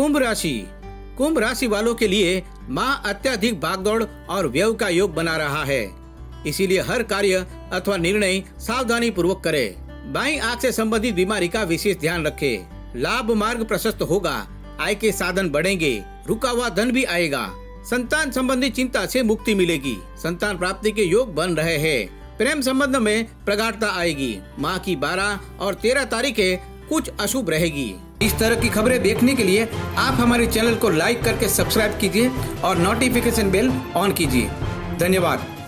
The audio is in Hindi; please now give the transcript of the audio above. कुंभ राशि वालों के लिए मां अत्यधिक भागदौड़ और व्यव का योग बना रहा है, इसीलिए हर कार्य अथवा निर्णय सावधानी पूर्वक करें। बाईं आंख से संबंधित बीमारी का विशेष ध्यान रखें। लाभ मार्ग प्रशस्त होगा, आय के साधन बढ़ेंगे, रुका हुआ धन भी आएगा। संतान संबंधी चिंता से मुक्ति मिलेगी, संतान प्राप्ति के योग बन रहे हैं। प्रेम संबंध में प्रगाढ़ता आएगी। माह की 12 और 13 तारीखें कुछ अशुभ रहेगी। इस तरह की खबरें देखने के लिए आप हमारे चैनल को लाइक करके सब्सक्राइब कीजिए और नोटिफिकेशन बेल ऑन कीजिए। धन्यवाद।